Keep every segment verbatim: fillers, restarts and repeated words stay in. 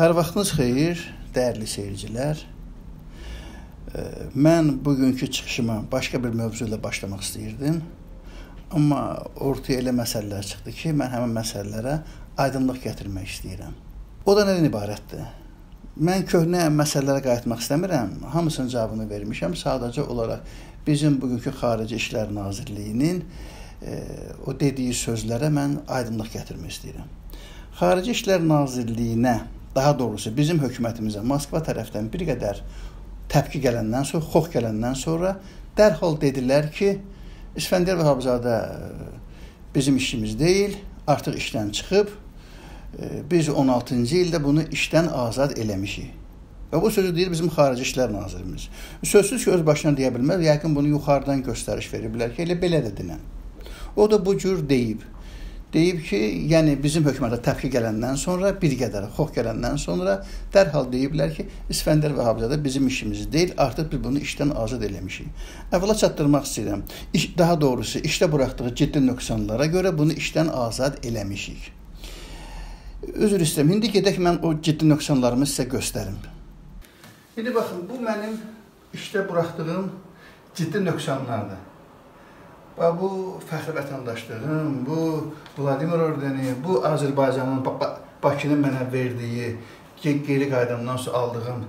Hər vaxtınız xeyir, dəyərli seyircilər. Mən bugünkü çıxışıma başqa bir mövzu ilə başlamaq istəyirdim. Amma ortaya elə məsələlər çıxdı ki, mən həmin məsələlərə aydınlıq gətirmək istəyirəm. O da nədən ibarətdir? Mən köhnə məsələlərə qayıtmaq istəmirəm. Hamısının cavabını vermişəm. Sadəcə olaraq bizim bugünkü Xarici İşlər Nazirliyinin o dediyi sözlərə mən aydınlıq gətirmək istəyirəm. Xarici İşlər Nazirliyinə, daha doğrusu bizim hökumətimizə Moskva tərəfdən bir qədər təpki gələndən sonra, xox gələndən sonra dərhal dedilər ki, İsfəndiyar Vahabzadə bizim işimiz deyil, artıq işdən çıxıb, biz on altıncı ildə bunu işdən azad eləmişik. Və bu sözü deyir bizim Xarici İşlər Nazirimiz. Sözsüz ki, öz başına deyə bilməz, yəqin bunu yuxarıdan göstəriş veriblər ki, elə belə dedilən. O da bu cür deyib. Deyib ki, yəni bizim hökumətə təpki gələndən sonra, bir qədər xox gələndən sonra dərhal deyiblər ki, İsfəndər Vahabzadə bizim işimiz deyil, artıq biz bunu işdən azad eləmişik. Əvvəla çatdırmaq istəyirəm, daha doğrusu işdə buraxdığı ciddi nöqsanlara görə bunu işdən azad eləmişik. Üzr istəyirəm, indi gedək mən o ciddi nöqsanlarımı sizə göstərim. İndi baxın, bu mənim işdə buraxdığım ciddi nöqsanlardır. Bu fəxri vətəndaşlığım, bu Vladimir ordeni, bu Azərbaycanın, Bakının mənə verdiyi, geri qaydamdan sonra aldığım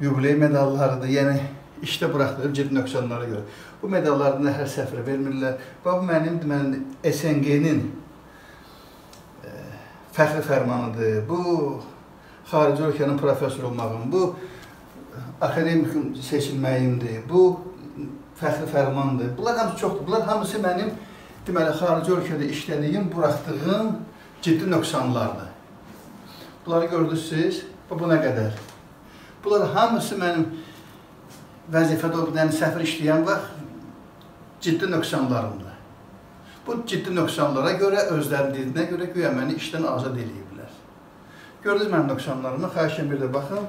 yubiley medallarıdır. Yəni, işdə buraxdığım ciddi nöqsanlara görə. Bu medallarını hər səfərə vermirlər. Bu mənim S N G-nin fəxri fərmanıdır. Bu, xarici ölkənin professor olmağım, bu, akademik seçilməyimdir, bu, fəxri fərmandır. Bunlar hamısı çoxdur. Bunlar hamısı mənim, deməli, xarici ölkədə işlədiyim, buraxdığım ciddi nöqsanlardır. Bunları gördünüz siz, bu nə qədər? Bunlar hamısı mənim vəzifədə olan, səfir işləyən vaxt ciddi nöqsanlarımdır. Bu ciddi nöqsanlara görə, özlərinin görə güya məni işdən azad eləyiblər. Gördünüz mənim nöqsanlarımı, xahişim bir də baxın.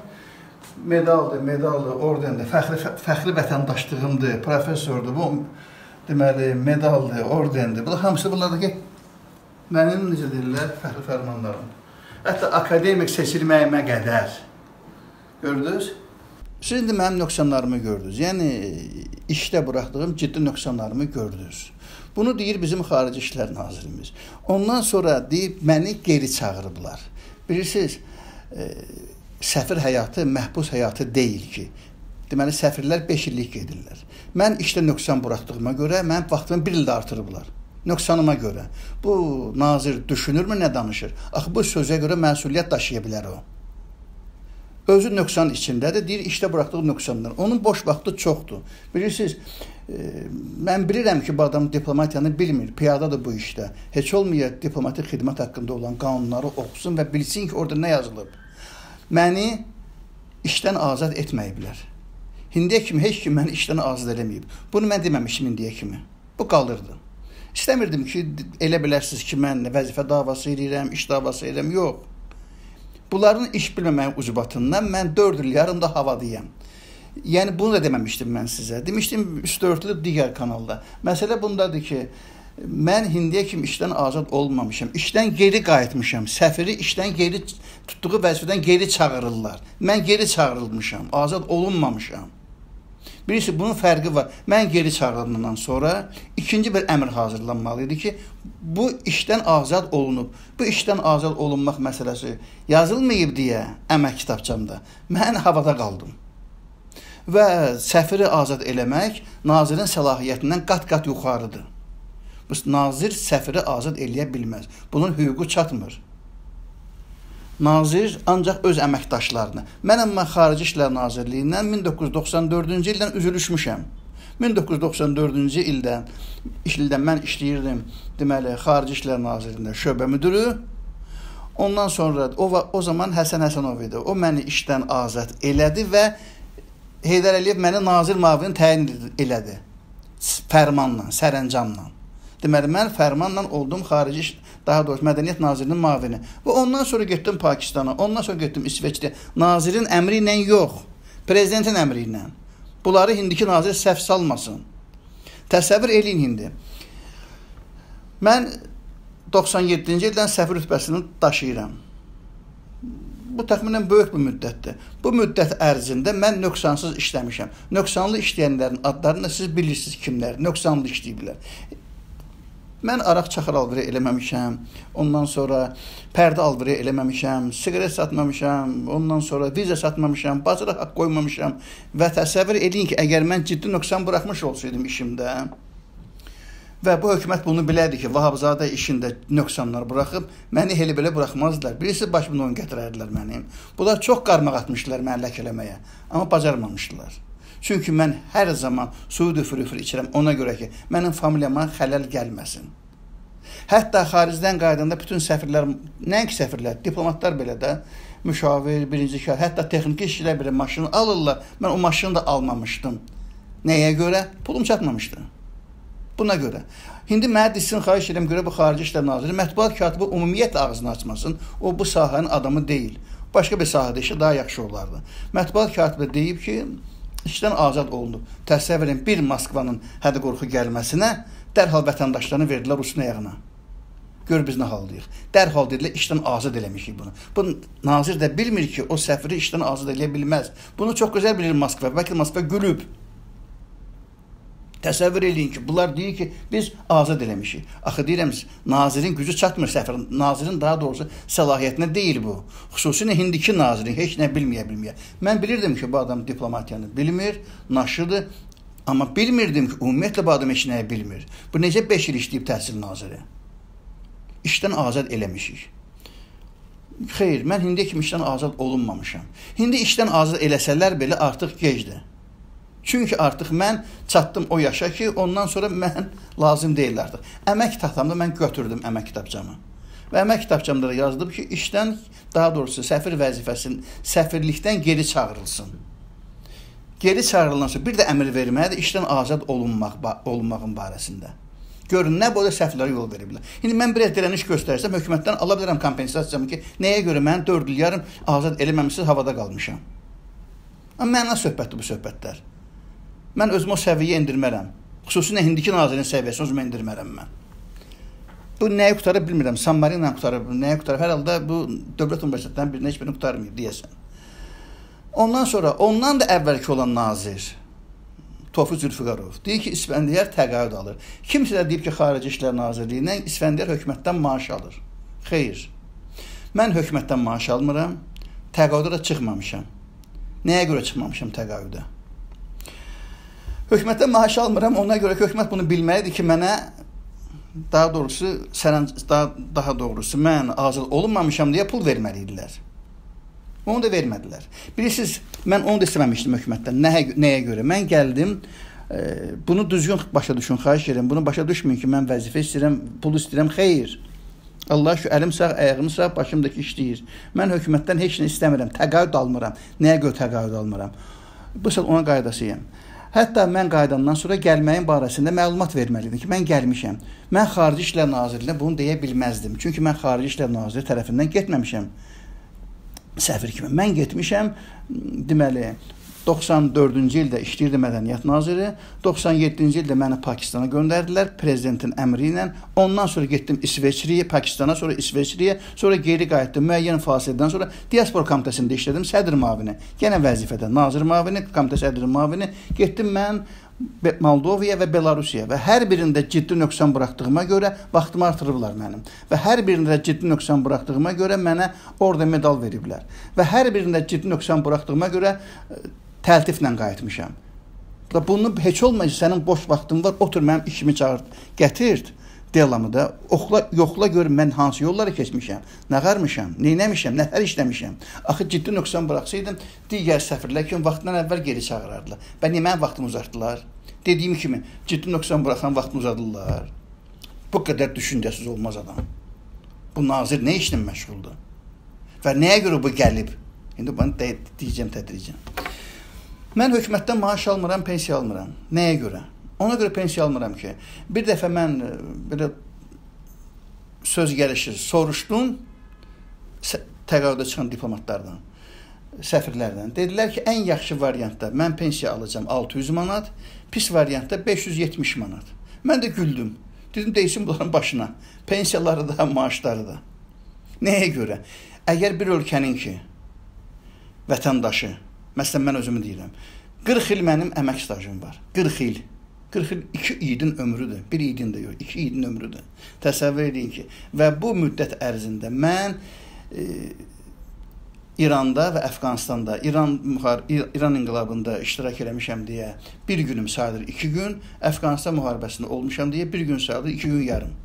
Medaldır, medaldır, ordendir, fəxri vətəndaşlığımdır, professordur, bu, deməli, medaldır, ordendir. Bunlar hamısı bunlardakı mənim, necə deyirlər, fəxri fərmanlarımdır. Hətta akademik seçilməyimə qədər. Gördünüz? Siz indi mənim nöqsanlarımı gördünüz. Yəni, işdə buraxdığım ciddi nöqsanlarımı gördünüz. Bunu deyir bizim Xarici İşlər Nazirimiz. Ondan sonra deyib, məni geri çağırıblar. Bilirsiniz, e Səfir həyatı, məhbus həyatı deyil ki, deməli, səfirlər beş illik gedirlər. Mən işdə nöqsan buraxdığıma görə, mən vaxtımı bir ildə artırıblar, nöqsanıma görə. Bu nazir düşünürmü, nə danışır? Axı, bu sözə görə məsuliyyət daşıya bilər o. Özü nöqsan içindədir, deyir, işdə buraxdığı nöqsanlar. Onun boş vaxtı çoxdur. Bilirsiniz, mən bilirəm ki, bu adam diplomatiyanı bilmir, piyadadır bu işdə. Heç olmaya diplomatik xidmət haqqında olan qanunları oxusun və bilsin ki, orada nə yazılıb. Məni işdən azad etməyiblər. İndiyə kimi, heç kim məni işdən azad eləməyib. Bunu mən deməmişim indiyə kimi. Bu qalırdı. İstəmirdim ki, elə bilərsiniz ki, mən vəzifə davası eləyirəm, iş davası eləyirəm. Yox. Bunların iş bilməməyin ucubatından mən dörd il yarımda havadayım. Yəni, bunu da deməmişdim mən sizə. Demişdim, üstü örtülüb digər kanalda. Məsələ bundadır ki, mən indiyə kimi işdən azad olmamışam, işdən geri qayıtmışam, səfiri işdən geri tutduğu vəzifədən geri çağırırlar. Mən geri çağırılmışam, azad olunmamışam. Birisi, bunun fərqi var. Mən geri çağırıldığından sonra ikinci bir əmr hazırlanmalıydı ki, bu işdən azad olunub, bu işdən azad olunmaq məsələsi yazılmayıb deyə əmək kitabçamda mən havada qaldım. Və səfiri azad eləmək nazirin səlahiyyətindən qat-qat yuxarıdır. Nazir səfiri azad eləyə bilməz. Bunun hüququ çatmır. Nazir ancaq öz əməkdaşlarını. Mən əmmə Xarici İşlər Nazirliyindən min doqquz yüz doxsan dördüncü ildən üzülüşmüşəm. min doqquz yüz doxsan dördüncü ildən mən işləyirdim, deməli, Xarici İşlər Nazirliyində şöbə müdürü. Ondan sonra, o zaman Həsən Həsanov idi. O məni işdən azad elədi və Heydar Aliyev məni nazir müavini təyin elədi. Fərmanla, sərəncamla. Deməli, mən fərmanla oldum xarici, daha doğrusu Mədəniyyət Nazirinin mavini. Və ondan sonra getdim Pakistana, ondan sonra getdim İsveçriya. Nazirin əmri ilə yox, prezidentin əmri ilə. Bunları indiki nazir səhv salmasın. Təsəvvür eləyin indi. Mən doxsan yeddinci ildən səfir rütbəsini daşıyıram. Bu təxminən böyük bir müddətdir. Bu müddət ərzində mən nöqsansız işləmişəm. Nöqsanlı işləyənlərin adlarını siz bilirsiniz kimlər, nöqsanlı işləyiblər. Mən araq çaxır alveri eləməmişəm, ondan sonra pərdə alveri eləməmişəm, siqaret satmamışam, ondan sonra viza satmamışam, bazıra haqq qoymamışam və təsəvvür edin ki, əgər mən ciddi nöqsan bıraxmış olsaydım işimdə və bu hökumət bunu bilərdi ki, Vahabzadə işində nöqsanlar bıraxıb, məni heli belə bıraxmazdılar. Birisi başımda onu gətirərdirlər mənim. Bunlar çox qarmaq atmışdılar məni ləkələməyə, amma bacarmamışdılar. Çünki mən hər zaman suyu düfür-üfür içirəm ona görə ki, mənim familiyama xələl gəlməsin. Hətta xaricdən qaydanda bütün səfirlər, nəinki səfirlər, diplomatlar belə də, müşavir, birincikar, hətta texniki işçilər belə maşını alırlar. Mən o maşını da almamışdım. Nəyə görə? Pulum çatmamışdı. Buna görə. İndi mənə desin, xahiş edirəm görə bu Xarici İşlər Naziri mətbuat katibi ümumiyyətlə ağzını açmasın. O, bu sahənin adamı deyil. Başqa bir sahədə işi daha yaxşı olardı. Mətbuat katibi deyib ki, İşdən azad olundu. Təsəvvür edin, bir Moskvanın hədə qorxu gəlməsinə dərhal vətəndaşlarını verdilər Rusun ayağına. Gör biz nə haldayıq. Dərhal dedilər, işdən azad eləmişik bunu. Bu nazir də bilmir ki, o səfiri işdən azad eləyə bilməz. Bunu çox gözəl bilir Moskva. Bəlkə Moskva gülüb. Təsəvvür edin ki, bunlar deyir ki, biz azad eləmişik. Axı deyirəm, nazirin gücü çatmır səfirin. Nazirin daha doğrusu səlahiyyətinə deyil bu. Xüsusilə hindiki nazirin heç nə bilməyə bilməyə. Mən bilirdim ki, bu adam diplomatiyanı bilmir, naşırdır. Amma bilmirdim ki, ümumiyyətlə bu adam heç nəyə bilmir. Bu necə beş il işləyib təhsil naziri? İşdən azad eləmişik. Xeyr, mən hindiyə kimi işdən azad olunmamışam. Hindi işdən azad eləsələr belə artıq gecdir. Çünki artıq mən çatdım o yaşa ki, ondan sonra mən lazım deyil artıq. Əmək kitabçamda mən götürdüm əmək kitabçamı. Və əmək kitabçamda da yazdım ki, işdən, daha doğrusu səfir vəzifəsinin, səfirlikdən geri çağırılsın. Geri çağırılan sonra bir də əmr verməlidir, işdən azad olunmaq, olunmağın barəsində. Görün, nə boyda səhvlərə yol verə bilər. İndi mən bir az dirəniş göstərsəm, hökumətdən ala bilərəm kompensasiyamı ki, nəyə görə mən dörd il yarım azad eləməmişsiz havada qalmışam. Amma məna söhbətdir bu söhbətlər. Mən özümü o səviyyə indirmərəm. Xüsusilə hindiki nazirin səviyyəsini özümə indirmərəm mən. Bu nəyi qutara bilmirəm. San Marino qutarıb, nəyi qutarıb. Hər halda bu dövlət universitetlərindən birinə heç birini qutarmıyıb deyəsən. Ondan sonra, ondan da əvvəlki olan nazir Tofiq Zülfüqarov deyir ki, İsfəndiyar təqaüd alır. Kimsə də deyib ki, Xarici İşlər Nazirliyindən İsfəndiyar hökumətdən maaş alır. Xeyr. Mən hökumətdən maaş almıram. Təqaüdə də çıxmamışam. Nəyə görə çıxmamışam təqaüdə? Hökumətdən maaş almıram, ona görə ki, hökumət bunu bilməlidir ki, mənə, daha doğrusu, daha, daha doğrusu, mən azad olunmamışam deyə pul verməliydilər. Onu da vermədilər. Bilirsiniz, mən onu da istəməmişdim hökumətdən. Nəyə, nəyə görə? Mən gəldim, e, bunu düzgün başa düşün, xahiş edirəm, bunu başa düşməyin ki, mən vəzifə istəyirəm, pul istəyirəm, xeyr. Allah ki, əlim sağ, əyağım sağ, başımdakı işləyir. Mən hökumətdən heç nə istəmirəm, təqaüd almıram. Nəyə görə təqaüd almıram? Bu sal ona qaydasıyam. Hətta mən qaydandan sonra gəlməyin barəsində məlumat verməliydim ki, mən gəlmişəm. Mən Xarici İşlər Nazirinə bunu deyə bilməzdim. Çünki mən Xarici İşlər Naziri tərəfindən getməmişəm səfir kimi. Mən getmişəm, deməli, doxsan dördüncü ildə işləyirdi Mədəniyyət Naziri, doxsan yeddinci ildə məni Pakistana göndərdilər prezidentin əmri ilə. Ondan sonra getdim İsveçriya, Pakistana, sonra İsveçriya, sonra geri qayıtdım. Müəyyən fasilədən sonra Diyaspor Komitəsində işlədim sədr mavini. Yenə vəzifədə nazir mavini, komitə sədr mavini. Getdim mən Moldoviya və Belarusiya və hər birində ciddi nöqsan bıraxdığıma görə vaxtımı artırıblar mənim. Və hər birində ciddi nöqsan bıraxdığıma görə mənə orada medal veriblər. Və hər birində ciddi nöqsan bıraxdığıma görə təltiflə qayıtmışam. Bunu heç olmayacaq, sənin boş vaxtın var, otur mənim işimi çağır, gətir, delamı da, oxla, yoxla gör, mən hansı yolları keçmişəm, nə qarmışam, neynəmişəm, nətər işləmişəm. Axı, ciddi nöqsan bıraxsaydım, digər səfirlər kimi vaxtdan əvvəl geri çağırardılar. Və niyə mənim vaxtımı uzartdılar? Dediyim kimi, ciddi nöqsan bıraxan vaxtını uzadırlar. Bu qədər düşüncəsiz olmaz adam. Bu nazir nə işlə məşğuldur? Və nəyə görə bu gəlib? İndi bunu deyəcəm, tədricən. Mən hökumətdən maaş almıram, pensiya almıram. Nəyə görə? Ona görə pensiya almıram ki, bir dəfə mən belə söz gəlişir, soruşdum təqaüdə çıxan diplomatlardan, səfirlərdən. Dedilər ki, ən yaxşı variantda mən pensiya alacam altı yüz manat, pis variantda beş yüz yetmiş manat. Mən də güldüm. Dedim, deysin bunların başına. Pensiyaları da, maaşları da. Nəyə görə? Əgər bir ölkənin ki, vətəndaşı, məsələn mən özümü deyirəm, qırx il mənim əmək stajım var, qırx il. qırx il iki idin ömrüdür, bir idin də yox, iki idin ömrüdür. Təsəvvür edin ki, və bu müddət ərzində mən e, İranda və Əfqanıstanda, İran, İran inqilabında iştirak eləmişəm deyə bir günüm sayılır iki gün, Əfqanistan müharibəsində olmuşam deyə bir gün sayılır iki gün yarım.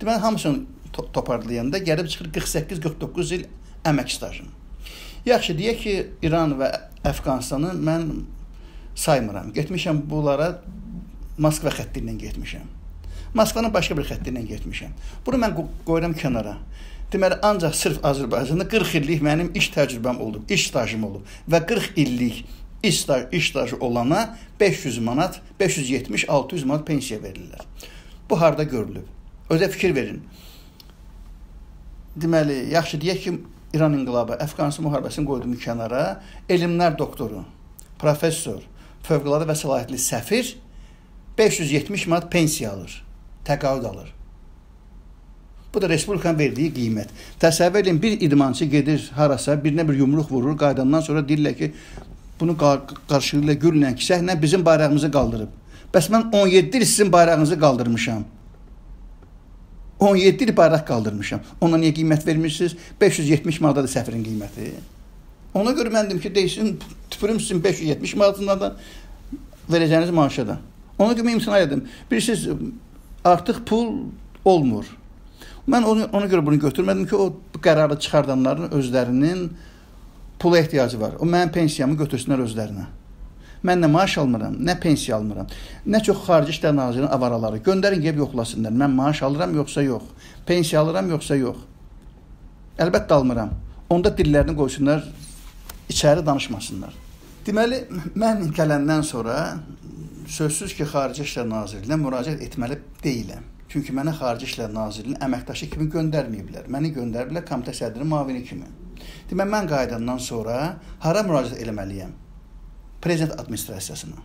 Deməli, hamısını to toparlayanda gəlib çıxır qırx səkkiz qırx doqquz il əmək stajım. Yaxşı, deyək ki, İran və Əfqanistanı mən saymıram. Getmişəm bunlara, Moskva xətti ilə getmişəm. Moskvanın başqa bir xətti ilə getmişəm. Bunu mən qoyuram kənara. Deməli, ancaq sırf Azərbaycanda qırx illik mənim iş təcrübəm olub, iş stajım olub və qırx illik iş staj, iş stajı olana beş yüz manat, beş yüz yetmiş altı yüz manat pensiya verirlər. Bu harda görülüb? Özə fikir verin. Deməli, yaxşı deyək ki, İran inqilabı, Əfqanistan müharibəsini qoydum kənara, elmlər doktoru, professor, fövqəladə və səlahiyyətli səfir beş yüz yetmiş manat pensiya alır, təqaüd alır. Bu da Respublikanın verdiyi qiymət. Təsəvvür edin, bir idmançı gedir harasa, birinə bir yumruq vurur, qaydandan sonra deyirlər ki, bunu qar qarşılığıyla güllə, kisəklə bizim bayrağımızı qaldırıb. Bəs mən on yeddi il sizin bayrağınızı qaldırmışam. on yeddi il bayraq qaldırmışam. Ona niyə qiymət vermirsiniz? beş yüz yetmiş manatda da səfirin qiyməti. Ona görə mən dedim ki, deysin, tüpürüm sizin beş yüz yetmiş manatından da verəcəyiniz maaşa da. Ona görə imtina edim. Bilirsiniz, artıq pul olmur. Mən onu, ona görə bunu götürmədim ki, o qərarı çıxardanların özlərinin pula ehtiyacı var. O mənim pensiyamı götürsünlər özlərinə. Mən nə maaş almıram, nə pensiya almıram, nə çox Xarici İşlər Nazirliyinin avaraları. Göndərin, gəlib yoxlasınlar. Mən maaş alıram, yoxsa yox. Pensiya alıram, yoxsa yox. Əlbəttə almıram. Onda dillərini qoysunlar, içəri danışmasınlar. Deməli, mən gələndən sonra sözsüz ki, Xarici İşlər Nazirliyinə müraciət etməli deyiləm. Çünki mənə Xarici İşlər Nazirliyinin əməkdaşı kimi göndərməyiblər. Məni göndəriblər komitə sədri mavini kimi. Deməli, mən qaydandan sonra hara müraciət eləməliyəm? Prezident Administrasiyasına.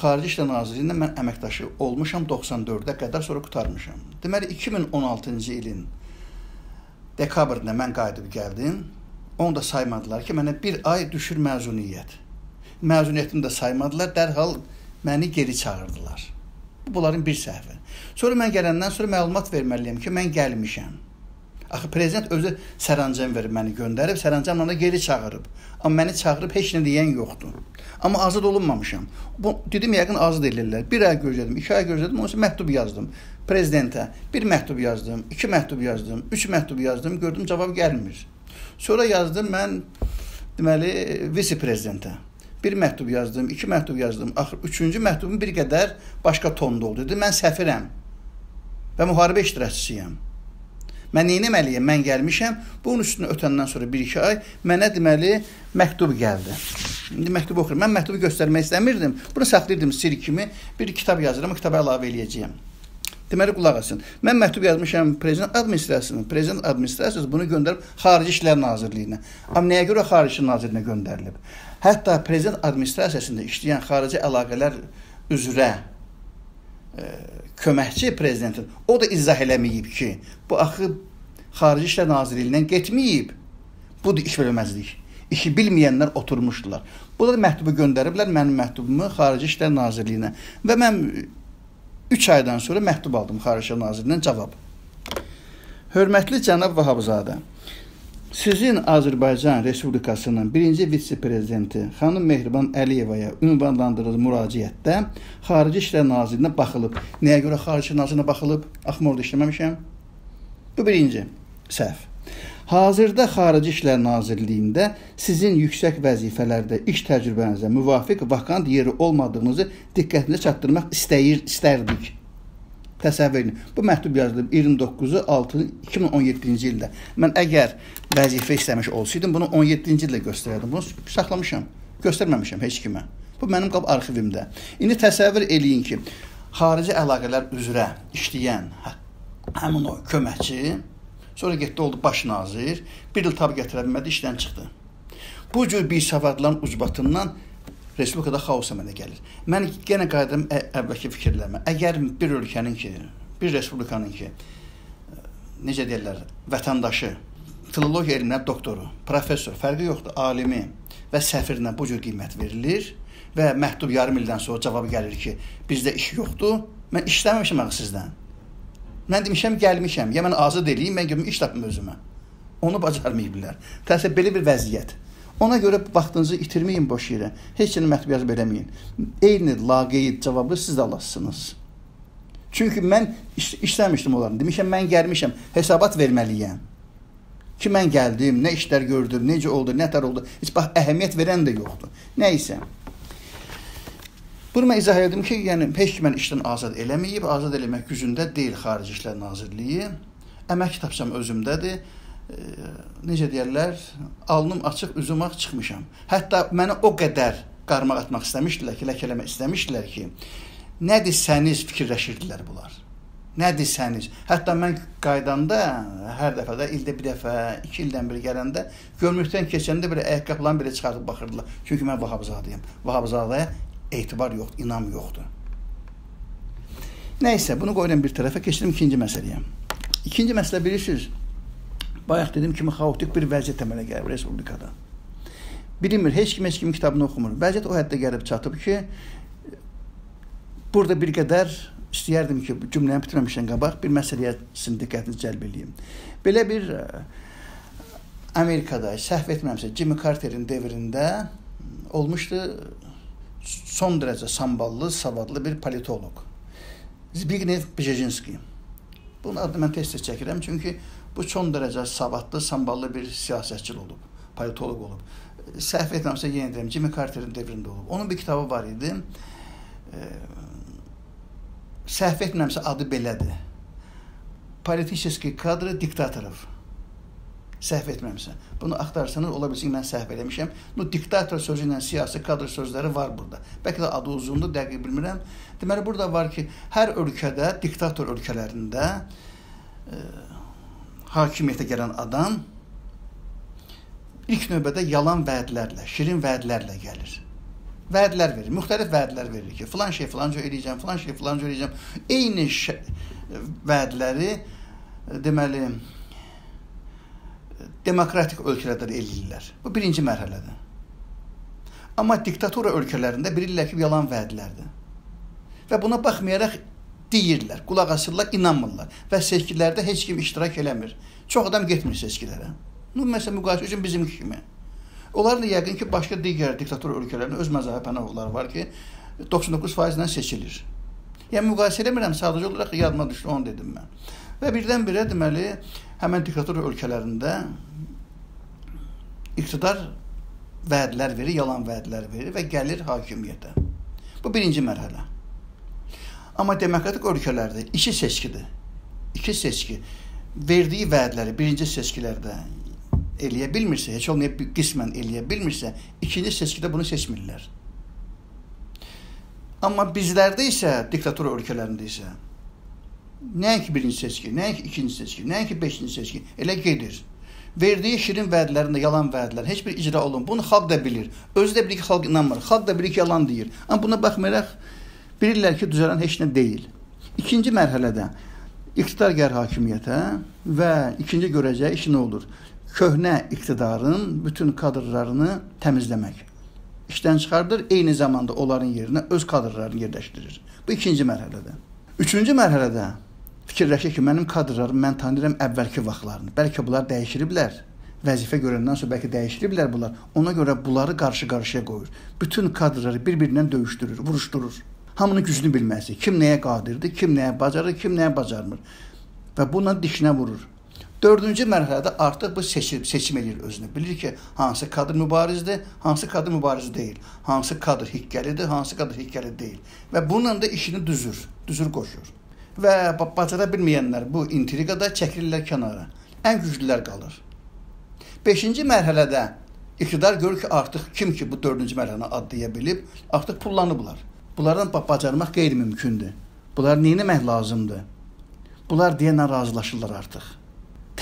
Xarici İşlər Nazirliyində mən əməkdaşı olmuşam, doxsan dördə qədər sonra qutarmışam. Deməli, iki min on altıncı ilin dekabrında mən qayıdıb gəldim. Onu da saymadılar ki, mənə bir ay düşür məzuniyyət. Məzuniyyətini də saymadılar, dərhal məni geri çağırdılar. Bu, bunların bir səhvi. Sonra mən gələndən sonra məlumat verməliyəm ki, mən gəlmişəm. Axı, prezident özü sərəncam verib, məni göndərib, sərəncamla da geri çağırıb. Amma məni çağırıb, heç nə deyən yoxdur. Amma azad olunmamışam. Bu, dedim, yəqin azad edirlər. Bir ay gözlədim, iki ay gözlədim, onunsa məktub yazdım prezidentə. Bir məktub yazdım, iki məktub yazdım, üç məktub yazdım, gördüm, cavab gəlmir. Sonra yazdım mən, deməli, vice-prezidentə. Bir məktub yazdım, iki məktub yazdım, axır, üçüncü məktubum bir qədər başqa tonda oldu. Dedim, mən səfirəm və müharibə iştirakçısıyam. Mən neynəməliyəm? Mən gəlmişəm. Bunun üstünə ötəndən sonra bir iki ay mənə, deməli, məktub gəldi. İndi məktub oxuyuram. Mən məktubu göstərmək istəmirdim. Bunu saxlayırdım sirr kimi. Bir kitab yazıram, kitaba əlavə eləyəcəyəm. Deməli, qulaq asın. Mən məktub yazmışam Prezident Administrasiyasına. Prezident Administrasiyası bunu göndərib Xarici İşlər Nazirliyinə. Amma nəyə görə Xarici İşlər Nazirliyinə göndərilib? Hətta Prezident Administrasiyasında işləyən xarici əlaqələr üzrə köməkçi prezidentin, o da izah eləməyib ki, bu axı Xarici İşlər Nazirliyindən getməyib. Budur iş bölməzlik. İşi bilməyənlər oturmuşdular. Burada da məktubu göndəriblər, mənim məktubumu Xarici İşlər Nazirliyinə. Və mən üç aydan sonra məktub aldım Xarici İşlər Nazirliyindən cavab. Hörmətli cənab Vahabzadə, sizin Azərbaycan Respublikasının birinci vitse-prezidenti xanım Mehriban Əliyevaya ünvanlandırılmış müraciətdə Xarici İşlər Nazirliyinə baxılıb. Nəyə görə Xarici İşlər Nazirliyinə baxılıb? Axı, orada işləməmişəm. Bu birinci səhv. Hazırda Xarici İşlər Nazirliyində sizin yüksək vəzifələrdə iş təcrübənizə müvafiq vakant yeri olmadığınızı diqqətinizə çatdırmaq istəyir, istərdik. Təsəvvür edin, bu məktub yazılıb iyirmi doqquz altı iki min on yeddinci ildə. Mən əgər vəzifə istəmiş olsaydım, bunu on yeddinci ildə göstərərdim. Bunu saxlamışam, göstərməmişəm heç kimə. Bu mənim qab arxivimdə. İndi təsəvvür eləyin ki, xarici əlaqələr üzrə işləyən həmin o köməkçi, sonra getdi oldu baş nazir, bir il tab gətirə bilmədi, işdən çıxdı. Bu cür bir savadların ucbatından Respublikada xaos əmələ gəlir. Mən yenə qayıdım əvvəlki fikirlərimə. Əgər bir ölkənin ki, bir Respublikanın ki, necə deyirlər, vətəndaşı filologiya elmindən doktoru, professor, fərqi yoxdur, alimi və səfirinə bu cür qiymət verilir və məktub yarım ildən sonra cavab gəlir ki, bizdə iş yoxdur, mən işləməmişəm axı sizdən. Mən demişəm, gəlmişəm, ya mən azad eləyim, mən görüm, iş tapım özümə. Onu bacarmayıblar. Təəssüf, belə bir vəziyyət. Ona görə vaxtınızı itirməyin boş yerə. Heç yerinə məktub yazıb eləməyin. Eyni laqeyd cavabı siz də alasınız. Çünki mən iş, işləmişdim onların. Demişəm, mən gəlmişəm, hesabat verməliyəm. Ki, mən gəldim, nə işlər gördüm, necə oldu, nə tər oldu. Heç bax, əhəmiyyət verən də yoxdur. Nəysə. Bunu mən izah edim ki, yəni, heç ki, mən işdən azad eləməyib, azad eləmək gücündə deyil Xarici İşlər Nazirliyi. Əmək tapsam özümdədir. E, necə deyərlər, alnım açıq, üzüm ağ çıxmışam. Hətta mənə o qədər qarmaq atmaq istəmişdilər ki, ləkələmək istəmişdilər ki, nə desəniz fikirləşirdilər bunlar. Nə desəniz. Hətta mən qaydanda, hər dəfə də, ildə bir dəfə, iki ildən biri gələndə, görmükdən keçəndə belə ayaqqabılarını belə çıxartıb baxırdılar. Çünki mən Vahabzadıyam. Vahabzadaya etibar yoxdur, inam yoxdur. Nəysə, bunu qoyuram bir tərəfə, keçirim ikinci məsələyə. İkinci məsələ bilirsiniz, bayaq dediyim kimi xaotik bir vəziyyət əmələ gəlib Respublikada. Bilinmir, heç kim, heç kim kitabını oxumur. Vəziyyət o həddə gəlib çatıb ki, burada bir qədər İstəyərdim ki, cümləni bitirməmişdən qabaq bir məsələyə sizin diqqətinizi cəlb edeyim. Belə bir Amerikada, səhv etmirəmsə, Jimmy Carterin devrində olmuşdu son dərəcə samballı, savadlı bir politoloq. Zbigniew Brzezinski. Bunun adını mən tez-tez çəkirəm, çünki bu son dərəcə savadlı, samballı bir siyasətçi olub, politoloq olub. Səhv etmirəmsə, yenə deyirəm, Jimmy Carterin devrində olub. Onun bir kitabı var idi. Səhv etmirəmsə adı belədir. Politiski kadrı diktatorov. Səhv etmirəmsə. Bunu axtarsanız ola bilsin ki, mən səhv eləmişəm. Bu diktator sözü ilə siyasi kadr sözləri var burada. Bəlkə də adı uzundur, dəqiq bilmirəm. Deməli burada var ki, hər ölkədə, diktator ölkələrində e, hakimiyyətə gələn adam ilk növbədə yalan vədlərlə, şirin vədlərlə gəlir. Vədlər verir, müxtəlif vədlər verir ki, filan şey filanca eləyəcəm, filan şey filanca eləyəcəm. Eyni vədləri, deməli, demokratik ölkələrdə eləyirlər. Bu birinci mərhələdir. Amma diktatura ölkələrində bilirlər ki, yalan vədlərdir. Və buna baxmayaraq deyirlər, qulaq asırlar, inanmırlar. Və seçkilərdə heç kim iştirak eləmir. Çox adam getmir seçkilərə. Məsələn, müqayisə üçün bizimki kimi. Onlar da yəqin ki, başqa digər diktator ölkələrində öz məzahə pənahları var ki, doxsan doqquz faiz-dən seçilir. Yəni, müqayisə eləmirəm, sadəcə olaraq yadıma düşdü, onu dedim mən. Və birdən-birə, deməli, həmən diktator ölkələrində iqtidar vədlər verir, yalan vədlər verir və gəlir hakimiyyətə. Bu birinci mərhələ. Amma demokratik ölkələrdə iki seçkidir. İki seçki. Verdiyi vədləri birinci seçkilərdə eləyə bilmirsə, heç olmayıb qismən eləyə bilmirsə, ikinci seçkidə bunu seçmirlər. Amma bizlərdə isə, diktatura ölkələrində isə, nəinki birinci seçki, nəinki ikinci seçki, nəinki beşinci seçki, elə gedir. Verdiyi şirin vədlərində yalan vədlər, heç bir icra olun, bunu xalq da bilir. Özü də bilir ki, xalq inanmır, xalq da bilir ki, yalan deyir. Amma buna baxmayaraq, bilirlər ki, düzələn heç nə deyil. İkinci mərhələdə iqtidar gəlir hakimiyyətə və ikinci görəcəyi iş nə olur? Köhnə iqtidarın bütün kadrlarını təmizləmək. İşdən çıxardır, eyni zamanda onların yerinə öz kadrlarını yerləşdirir. Bu ikinci mərhələdə. Üçüncü mərhələdə fikirləşir ki, mənim kadrlarım, mən tanıyıram əvvəlki vaxtlarını. Bəlkə bunlar dəyişiriblər. Vəzifə görəndən sonra bəlkə dəyişiriblər bunlar. Ona görə bunları qarşı-qarşıya qoyur. Bütün kadrları bir-birinlə döyüşdürür, vuruşdurur. Hamının gücünü bilməsi. Kim nəyə qadirdir, kim nəyə bacarır, kim nəyə bacarmır. Və bununla dişinə vurur. Dördüncü mərhələdə artıq bu seçim, seçim edir özünü. Bilir ki, hansı kadr mübarizdir, hansı kadr mübariz deyil. Hansı kadr hikkəlidir, hansı kadr hikkəli deyil. Və bununla da işini düzür, düzür qoşur. Və bacara bilməyənlər bu intriqada çəkilirlər kənara. Ən güclülər qalır. Beşinci mərhələdə iqtidar görür ki, artıq kim ki bu dördüncü mərhələni adlaya bilib, artıq pullanıblar. Bunlardan bacarmaq qeyri-mümkündür. Bunlar neyinəmək lazımdır? Bunlar deyənlə razılaşırlar artıq.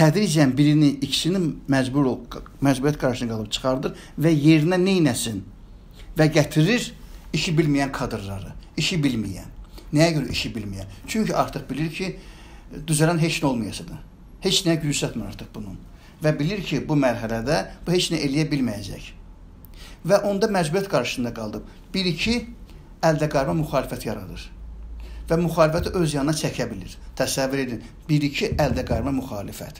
Tədricən birini, ikisini məcbur, məcburiyyət qarşısına qalıb çıxardır və yerinə neynəsin və gətirir işi bilməyən kadrları, işi bilməyən. Nəyə görə işi bilməyən? Çünki artıq bilir ki, düzələn heç nə olmayasıdır. Heç nəyə gülsətmir artıq bunun. və bilir ki, bu mərhələdə bu heç nə eləyə bilməyəcək. Və onda məcburiyyət qarşısında qalıb. Bir-iki əldəqarma müxalifət yaradır və müxalifəti öz yanına çəkə bilir. Təsəvvür edin, bir-iki əldəqarma müxalifət.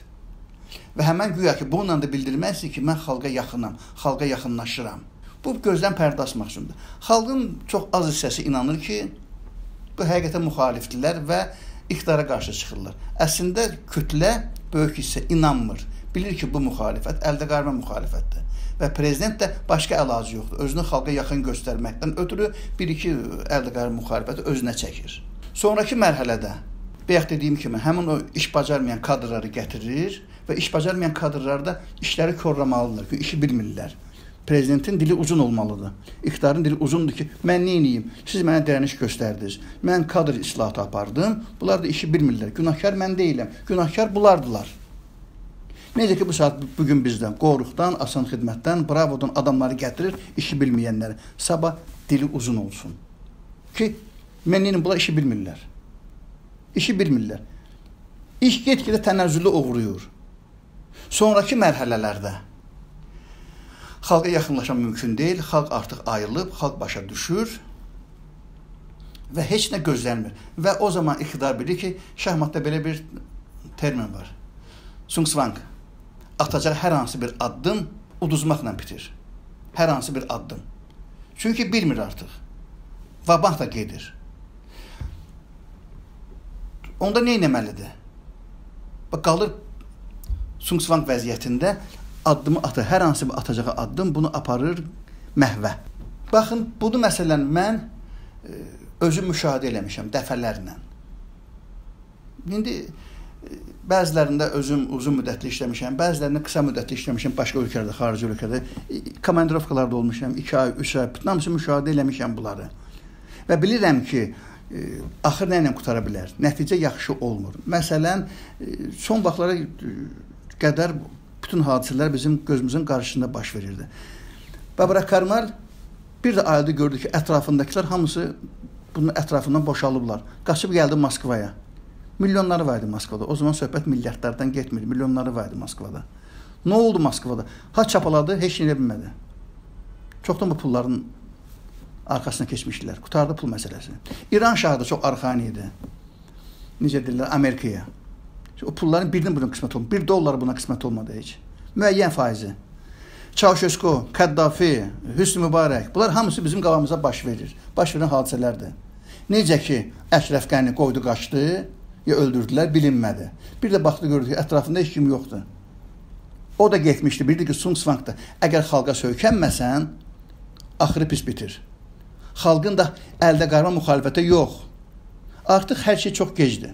Və həmən güya ki, bununla da bildirməzdir ki, mən xalqa yaxınam, xalqa yaxınlaşıram. Bu, gözdən pərdə asmaq üçündür. Xalqın çox az hissəsi inanır ki, bu həqiqətən müxalifdirlər və iqtidara qarşı çıxırlar. Əslində, kütlə böyük hissə inanmır. Bilir ki, bu müxalifət əldəqarma müxalifətdir. Və prezident də başqa əlacı yoxdur. Özünü xalqa yaxın göstərməkdən ötürü bir-iki əldəqarma müxalifəti özünə çəkir. Sonraki mərhələdə, bayaq dediyim kimi, həmin o iş bacarmayan kadrları gətirir və iş bacarmayan kadrlarda işləri korlamalıdırlar ki, işi bilmirlər. Prezidentin dili uzun olmalıdır. İqtidarın dili uzundur ki, mən neyniyim? Siz mənə direniş göstərdiniz. Mən kadr islahatı apardım. Bunlar da işi bilmirlər. Günahkar mən deyiləm. Günahkar bunlardılar. Necə ki, bu saat bugün bizdən, qoruqdan, asan xidmətdən, bravodan adamları gətirir, işi bilməyənləri. Sabah dili uzun olsun. Ki, mən neyinim, bunlar işi bilmirlər. İşi bilmirlər. İş get-gedə tənəzzülə uğrayır. Sonraki mərhələlərdə xalqa yaxınlaşan mümkün deyil, xalq artıq ayılıb, xalq başa düşür və heç nə gözlənmir. Və o zaman iqtidar bilir ki, şahmatda belə bir termin var. Sungsvang. Atacaq hər hansı bir addım uduzmaqla bitir. Hər hansı bir addım. Çünki bilmir artıq. Vabah da gedir. Onda nə etməlidir? Qalır sungsvang vəziyyətində addımı atır. Hər hansı bir atacağı addım bunu aparır məhvə. Baxın, bunu məsələn mən özüm müşahidə eləmişəm dəfələrlə. İndi bəzilərində özüm uzun müddətli işləmişəm, bəzilərində qısa müddətli işləmişəm, başqa ölkələrdə, xarici ölkələrdə, komandirovkalarda olmuşam, iki ay, üç ay, hamısı müşahidə eləmişəm bunları. Və bilirəm ki, axır nə ilə qutara bilər, nəticə yaxşı olmur. Məsələn, son vaxtlara qədər bütün hadisələr bizim gözümüzün qarşısında baş verirdi. Babrak Karmal bir də ayda gördü ki, ətrafındakılar hamısı bunun ətrafından boşalıblar, qaçıb gəldi Moskvaya. Milyonları var idi Moskvada. O zaman söhbət milyardlardan getmir. Milyonları var idi Moskvada. Nə oldu Moskvada? Ha çapaladı, heç nə bilmədi. Çoxdan bu pulların arkasına keçmişdilər. Qutardı pul məsələsini. İran şahı da çox arxani idi. Necə deyirlər? Amerikaya. O pulların birinin buna qismət olmadı. Bir dollar buna qismət olmadı heç. Müəyyən faizi. Çavşesko, Kaddafi, Hüsnü Mübarək. Bunlar hamısı bizim qavamıza baş verir. Baş verən hadisələrdir. Necə ki, Əşrəf Qəni qoydu, qaçdı. Ya öldürdülər, bilinmədi. Bir də baxdı, gördü ki, ətrafında heç kim yoxdur. O da getmişdi, bildi ki, Sungsvangda əgər xalqa söykənməsən, axırı pis bitir. Xalqın da əldə qarma müxalifətə yox. Artıq hər şey çox gecdir.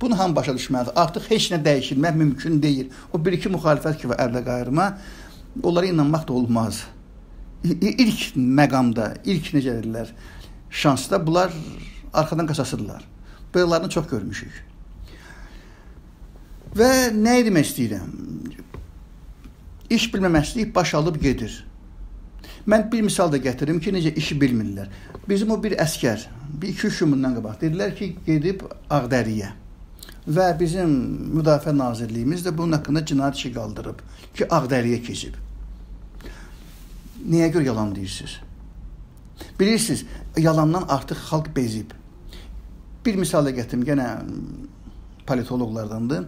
Bunu hamı başa düşməlidir. Artıq heç nə dəyişilmək mümkün deyil. O bir-iki müxalifət ki, əldə qarma, onlara inanmaq da olmaz. İlk məqamda, ilk necə edirlər, şansda bunlar arxadan qaçasıdırlar. Böylərini çox görmüşük. Və nə demək istəyirəm? İş bilməməslik baş alıb gedir. Mən bir misal da gətirim ki, necə işi bilmirlər. Bizim o bir əskər, iki-üç gün bundan qabaq, dedilər ki, gedib Ağdəriyə. Və bizim Müdafiə Nazirliyimiz də bunun haqqında cinayət işi qaldırıb ki, Ağdəriyə keçib. Nəyə görə yalan deyirsiniz? Bilirsiniz, yalandan artıq xalq bezib. Bir misal da gətirdim, yenə politologlardandır.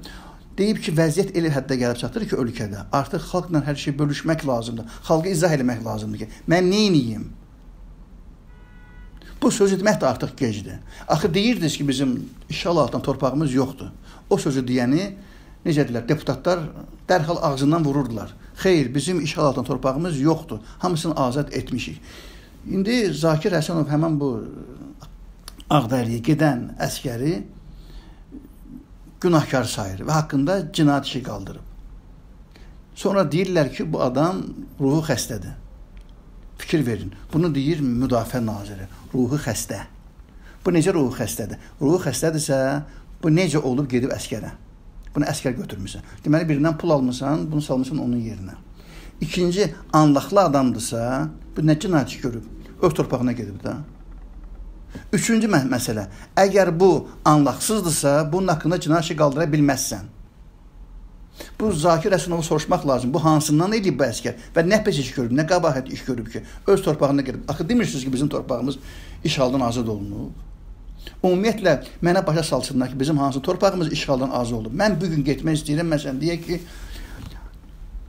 Deyib ki, vəziyyət elə həddə gəlib çatır ki, ölkədə artıq xalqla hər şey bölüşmək lazımdır. Xalqa izah eləmək lazımdır ki, mən neyniyim? Bu sözü demək də artıq gecdir. Axı deyirdiniz ki, bizim işğal altından torpağımız yoxdur. O sözü deyəni, necədirlər, deputatlar dərhal ağzından vururdular. Xeyr, bizim işğal altından torpağımız yoxdur. Hamısını azad etmişik. İndi Zakir Həsanov həmən bu Ağdəriyə gedən əskəri günahkar sayır və haqqında cinayət işi qaldırıb. Sonra deyirlər ki, bu adam ruhu xəstədir. Fikir verin, bunu deyir müdafiə naziri, ruhu xəstə. Bu necə ruhu xəstədir? Ruhu xəstədirsə, bu necə olub gedib əskərə? Bunu əskər götürmüsən. Deməli, birindən pul almısan, bunu salmışsan onun yerinə. İkinci, anlaqlı adamdırsa, bu nə cinayət işi görüb? Öz torpağına gedib də. Üçüncü məsələ, əgər bu anlaqsızdırsa, bunun haqqında cinayət işi qaldıra bilməzsən. Bu Zakir Həsanov'a soruşmaq lazım. Bu hansından edib bu əskər? Və nə pes iş görüb, nə qabahat iş görüb ki, öz torpağına gedib. Axı demirsiniz ki, bizim torpağımız işğaldan azad olunub. Ümumiyyətlə, mənə başa salsınlar ki, bizim hansı torpağımız işğaldan azad olunub. Mən bugün getmək istəyirəm, məsələn, deyək ki,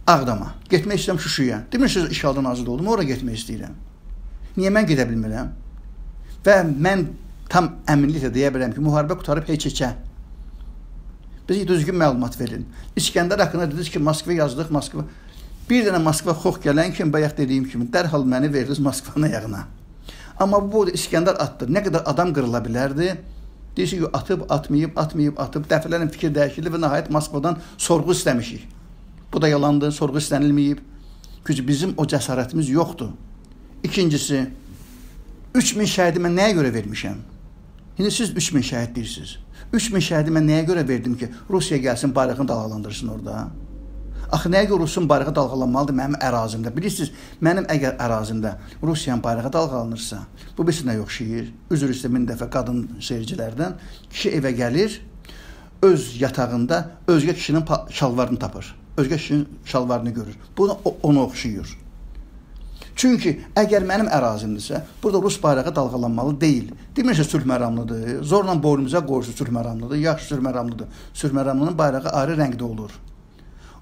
Ağdama. Getmək istəyirəm Şuşuya. Demirsiniz işğaldan azad olunub, ora getmək istəyirəm. Niyə mən gedə bilmirəm? Və mən tam əminliklə deyə bilərəm ki, müharibə qutarıb heç-heçə. Bizi düzgün məlumat verin. İskəndər haqqında dediniz ki, Moskva yazdıq, Moskva. Bir dənə Moskva xox gələn kimi, bayaq dediyim kimi, dərhal məni verdiniz Moskvanın ayağına. Amma bu İskəndər atdı. Nə qədər adam qırıla bilərdi? Deyir ki, atıb, atmayıb, atmayıb, atıb. Dəfələrin fikir dəyişildi və nəhayət Moskvadan sorğu istəmişik. Bu da yalandı, sorğu istənilməyib. Çünki bizim o cəsarətimiz yoxdur. İkincisi, üç min şəhidi mən nəyə görə vermişəm? İndi siz üç min şəhid deyirsiniz. üç min şəhidi mən nəyə görə verdim ki, Rusiya gəlsin, bayrağını dalğalandırsın orada? Axı, nəyə görə Rusun bayrağı dalğalanmalıdır mənim ərazimdə? Bilirsiniz, mənim əgər ərazimdə Rusiyanın bayrağı dalğalanırsa, bu birisi nə yoxşayır? Üzr istəyirəm min dəfə qadın seyircilərdən. Kişi evə gəlir, öz yatağında özgə kişinin şalvarını tapır. Özgə kişinin şalvarını görür. Bunu ona oxşayır. Çünki əgər mənim ərazimdirsə, burada Rus bayrağı dalğalanmalı deyil. Demirsə, sülh məramlıdır, zorla boynumuza qoyursa sülh məramlıdır, yaxşı sülh məramlıdır. Sülh məramlının bayrağı ayrı rəngdə olur.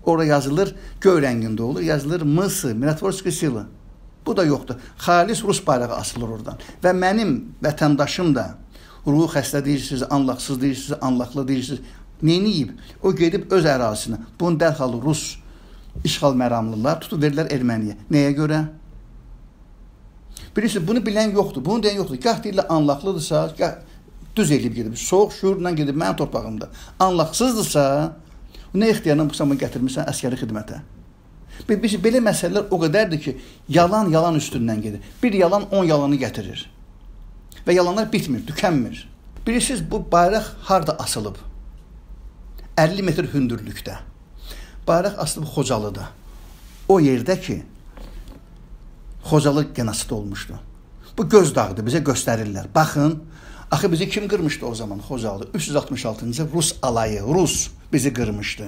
Orada yazılır, göy rəngində olur, yazılır M S, Mirotvorskiy sili. Bu da yoxdur. Xalis Rus bayrağı asılır oradan. Və mənim vətəndaşım da ruhu xəstə deyirsiniz, anlaqsız deyirsiniz, anlaqlı deyirsiniz. Neyiniyib? O gedib öz ərazisini. Bunu dərhal Rus işğal məramlılar tutub verirlər Erməniyə. Nəyə görə? Bilirsiniz, bunu bilən yoxdur, bunu deyən yoxdur. Gah deyirlər, anlaqlıdırsa, gah düz eləyib gedib, soğuq şüurla gedib mənim torpağımda. Anlaqsızdırsa, nə ixtiyarla bu zaman gətirmişsən əskəri xidmətə? Bilirsiniz, belə məsələlər o qədərdir ki, yalan yalan üstündən gedir. Bir yalan on yalanı gətirir. Və yalanlar bitmir, tükənmir. Bilirsiniz, bu bayraq harada asılıb? əlli metr hündürlükdə. Bayraq asılıb Xocalıda. O yerdə ki, Xocalı genasidi olmuşdu. Bu göz dağıdır, bizə göstərirlər. Baxın, axı bizi kim qırmışdı o zaman Xocalı? üç yüz altmış altıncı Rus alayı, Rus bizi qırmışdı.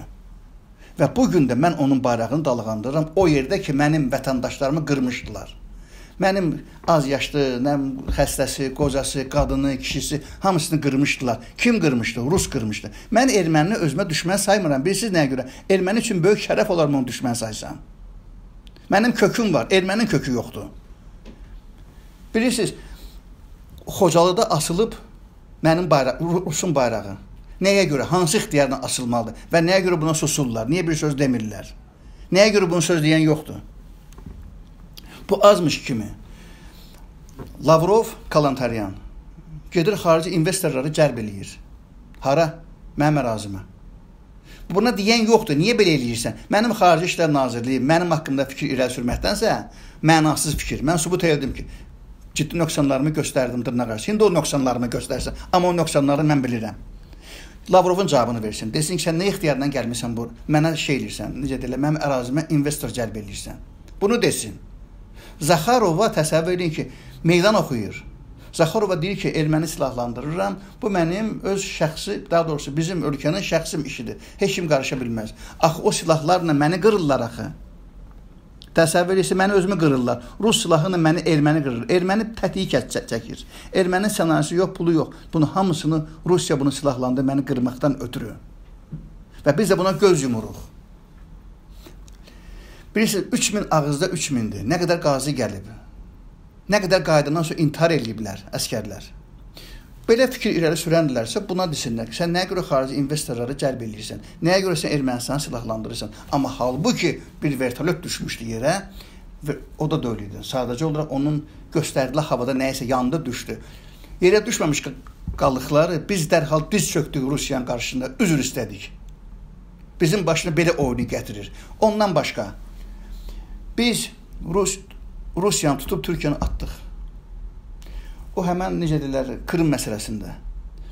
Və bugün də mən onun bayrağını dalğandıram o yerdə ki, mənim vətəndaşlarımı qırmışdılar. Mənim az yaşlı, xəstəsi, qocası, qadını, kişisi hamısını qırmışdılar. Kim qırmışdı? Rus qırmışdı. Mən ermənini özümə düşmən saymıram. Bilirsiniz nəyə görə? Erməni üçün böyük şərəf olar mı onu düşmən saysam? Mənim köküm var, ermənin kökü yoxdur. Bilirsiniz, Xocalıda asılıb mənim bayrağı, Rusun bayrağı. Nəyə görə, hansı ixtiyarla asılmalıdır və nəyə görə buna susurlar, niyə bir söz demirlər? Nəyə görə bunu söz deyən yoxdur? Bu azmış kimi. Lavrov, Kalantaryan gedir xarici investorları cəlb eləyir. Hara? Mənim ərazimə. Buna deyən yoxdur, niyə belə eləyirsən? Mənim Xarici İşlər Nazirliyi, mənim haqqımda fikir irəli sürməkdənsə, mənasız fikir. Mən sübut edirdim ki, ciddi nöqsanlarımı göstərdim dırnaq arası. İndi o nöqsanlarımı göstərsin, amma o nöqsanları mən bilirəm. Lavrovun cavabını versin, desin ki, sən nə ixtiyardan gəlmirsən bu, mənə şey eləyirsən, necə deyirlər, mənim ərazimə investor cəlb eləyirsən. Bunu desin. Zaharova təsəvvür edin ki, meydan oxuyur. Zaharova deyir ki, erməni silahlandırıram, bu mənim öz şəxsi, daha doğrusu bizim ölkənin şəxsim işidir. Heç kim qarışa bilməz. Axı, o silahlarla məni qırırlar axı. Təsəvvür isə məni özümü qırırlar. Rus silahını məni erməni qırır. Erməni tətiyi çəkir. Ermənin sənayesi yox, pulu yox. Bunu hamısını Rusiya bunu silahlandı, məni qırmaqdan ötürü. Və biz də buna göz yumuruq. Bilirsiniz, üç min ağızda üç mindir. Nə qədər qazi gəlib. Nə qədər qaydandan sonra intihar eləyiblər əskərlər. Belə fikir irəli sürəndilərsə, buna desinlər ki, sən nəyə görə xarici investorları cəlb eləyirsən, nəyə görə sən Ermənistanı silahlandırırsan. Amma halbuki bir vertolyot düşmüşdü yerə, o da döl idi. Sadəcə olaraq onun göstərdilər havada nəyisə yandı, düşdü. Yerə düşməmiş qalıqları biz dərhal diz çöktük Rusiyanın qarşısında, üzr istədik. Bizim başına belə oyunu gətirir. Ondan başqa, biz Rus... Rusiyanı tutub Türkiyəni atdıq. O həmən, necə deyirlər, Kırım məsələsində.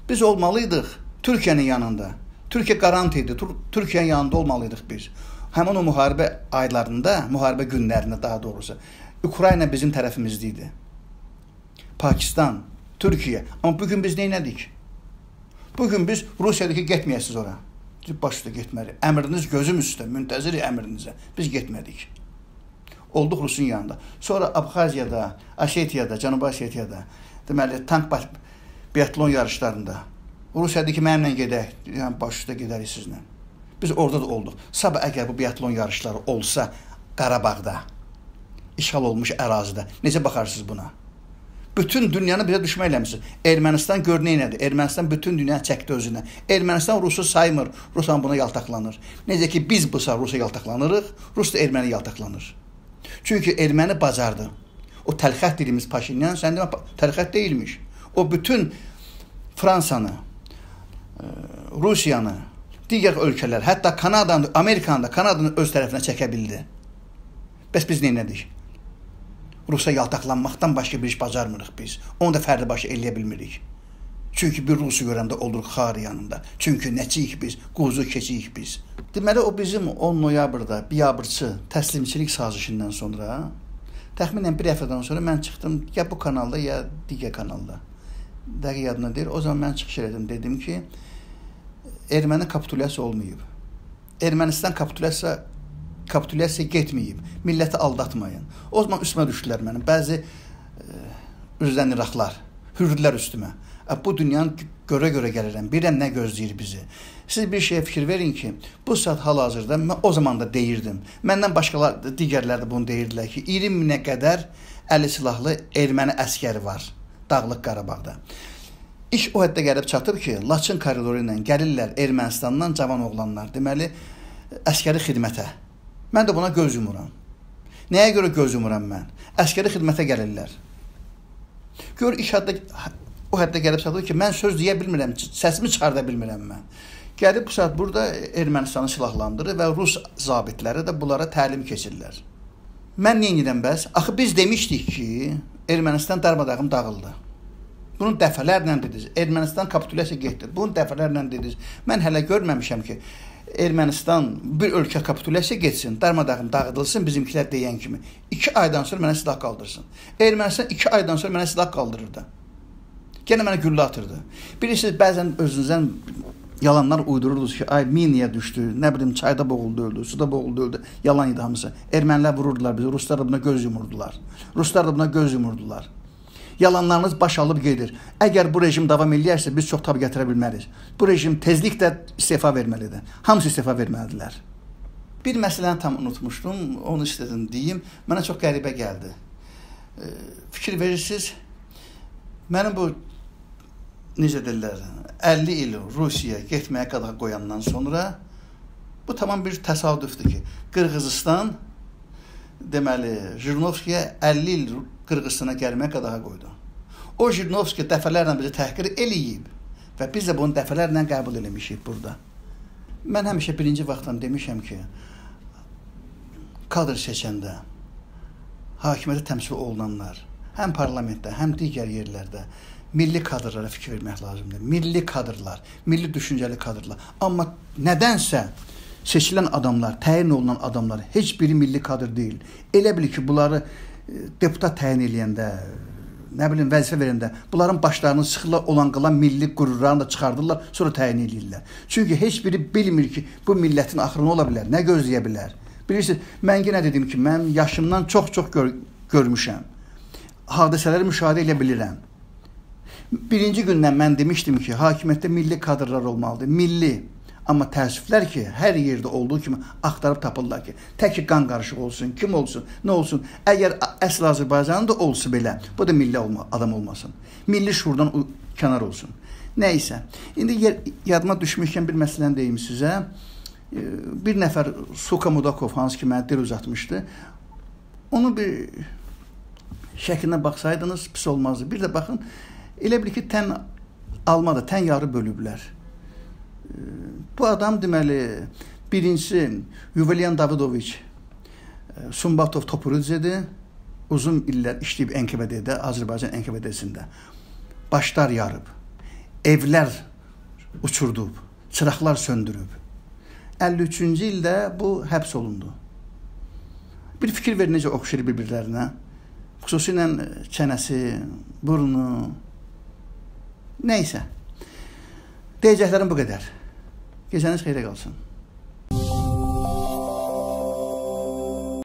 Biz olmalıydıq Türkiyənin yanında. Türkiyə qarant idi, Türkiyənin yanında olmalıydıq biz. Həmən o müharibə aylarında, müharibə günlərində daha doğrusu. Ukrayna bizim tərəfimizdə idi. Pakistan, Türkiyə. Amma bugün biz neynədik? Bugün biz Rusiyadakı getməyəsiz ora. başda getməli. Əmriniz gözüm üstə, müntəzir əmrinizə. Biz getmədik. Olduq Rusun yanında. Sonra Abxaziyada, Aşetiyada, Cənubi Aşetiyada, deməli, tank biatlon yarışlarında. Rusiyada ki, mənimlə gedək, yəni başda gedərik sizinlə. Biz orada da olduq. Sabah əgər bu biatlon yarışları olsa Qarabağda, işğal olmuş ərazidə, necə baxarsınız buna? Bütün dünyanı bizə düşmə eləmişsiniz. Ermənistan gör neynədir? Ermənistan bütün dünya çəkdi özünə. Ermənistan Rusu saymır. Rusan buna yaltaqlanır. Necə ki, biz busa Rusa yaltaqlanırıq, Rus da Erməni yaltaqlanır. Çünki Erməni bacardı. O təlxət dilimiz Paşinyan, sən demə, təlxət deyilmiş. O bütün Fransanı, Rusiyanı, digər ölkələr, hətta Kanadanı, Amerikanı da Kanadanın öz tərəfinə çəkə bildi. Bəs biz neynədik? Rusa yaltaqlanmaqdan başqa bir iş bacarmırıq biz. Onu da fərdi başı eləyə bilmirik. Çünki bir Rusu görəndə oluruq xar yanında. Çünki nəçiyik biz, quzu keçiyik biz. Deməli, o bizim on noyabrda biabırçı təslimçilik sazışından sonra, təxminən bir həftədən sonra mən çıxdım ya bu kanalda, ya digər kanalda. Dəqiq yadına deyir, o zaman mən çıxış elədim. Dedim ki, erməni kapitulyasiya olmayıb. Ermənistan kapitulyasiya kapitulyasiya getməyib, milləti aldatmayın. O zaman üstümə düşdülər mənim, bəzi üzdən iraqlar, hürdülər üstümə. Bu dünyanı görə-görə gəlirəm, bilirəm nə gözləyir bizi. Siz bir şeyə fikir verin ki, bu saat hal-hazırda, mən o zaman da deyirdim, məndən başqalar, digərlər də bunu deyirdilər ki, iyirmi minə qədər əli silahlı erməni əskəri var Dağlıq Qarabağda. İş o həddə gəlib çatıb ki, Laçın koridoru ilə gəlirlər Ermənistandan cavan oğlanlar, deməli, əskəri xidmətə. Mən də buna göz yumuram. Nəyə görə göz yumuram mən? Əskəri xidmətə gəlirlər. Gör, iş həddə, o həddə gəlib çatır ki, mən söz deyə bilmirəm, səsimi çıxarda bilmirəm mən. Gəlib bu saat burada Ermənistanı silahlandırır və Rus zabitləri də bunlara təlim keçirlər. Mən neyin edirəm bəs? Axı biz demişdik ki, Ermənistan darmadağım dağıldı. Bunu dəfələrlə dediniz. Ermənistan kapitulyasiya getdi. Bunu dəfələrlə dediniz. Mən hələ görməmişəm ki, Ermənistan bir ölkə kapitulyasiya geçsin, darmadağın dağıdılsın bizimkilər deyən kimi. İki aydan sonra mənə silah qaldırsın. Ermənistan iki aydan sonra mənə silah qaldırırdı. Gene mənə güllə atırdı. Bilirsiniz, bəzən özünüzdən yalanlar uydururdunuz ki, ay miniyə düşdü, nə bilim çayda boğuldu öldü, suda boğuldu öldü, yalan idi hamısı. Ermənilər vururdular bizi, Ruslar da buna göz yumurdular. Ruslar da buna göz yumurdular. Yalanlarınız baş alıb gedir. Əgər bu rejim davam eləyərsə, biz çox tab gətirə bilmərik. Bu rejim tezliklə istefa verməlidir. Hamısı istefa verməlidirlər. Bir məsələni tam unutmuşdum, onu istədim deyim. Mənə çox qəribə gəldi. Fikir verirsiniz, mənim bu, necə deyirlər, əlli il Rusiyaya getməyə qadağa qoyandan sonra bu tamam bir təsadüfdür ki, Qırğızistan, deməli, Jirinovskiyə əlli il Qırğızstana gəlməyə qadağa qoydu. O Jirinovskiy dəfələrlə bizi təhqir eləyib və biz də bunu dəfələrlə qəbul eləmişik burada. Mən həmişə birinci vaxtdan demişəm ki, kadr seçəndə, hakimiyyətə təmsil olunanlar, həm parlamentdə, həm digər yerlərdə milli kadrlara fikir vermək lazımdır. Milli kadrlar, milli düşüncəli kadrlar. Amma nədənsə seçilən adamlar, təyin olunan adamlar heç biri milli kadr deyil. Elə bil ki, bunları deputat təyin eləyəndə, nə bilim, vəzifə verəndə bunların başlarını sıxırlar, olan qalan milli qürurlarını da çıxardırlar, sonra təyin eləyirlər. Çünki heç biri bilmir ki, bu millətin axırı nə ola bilər, nə gözləyə bilər. Bilirsiniz, mən yenə dedim ki, mən yaşımdan çox-çox gör görmüşəm. Hadisələri müşahidə elə bilirəm. Birinci gündən mən demişdim ki, hakimiyyətdə milli kadrlar olmalıdır, milli. Amma təəssüflər ki, hər yerdə olduğu kimi axtarıb tapırlar ki, tək ki qan qarışıq olsun, kim olsun, nə olsun, əgər əsl Azərbaycanın da olsa belə, bu da milli adam olmasın. Milli şuurdan kənar olsun. Nəysə, indi yadıma düşmüşkən bir məsələni deyim sizə. Bir nəfər Suka Mudakov, hansı ki mənə dil uzatmışdı, onu bir şəklinə baxsaydınız, pis olmazdı. Bir də baxın, elə bil ki, tən almadı, tən yarı bölüblər. Bu adam, deməli, birincisi Yuvalyan Davidoviç Sumbatov Topurudzədir, uzun illər işləyib N K V D-də, Azərbaycan N K V D-sində. Başlar yarıb, evlər uçurdub, çıraqlar söndürüb. əlli üçüncü ildə bu həbs olundu. Bir fikir verin necə oxşayır bir-birlərinə, xüsusilə çənəsi, burnu, nəysə. Deyəcəklərim bu qədər. Gecəniz xeyrə qalsın.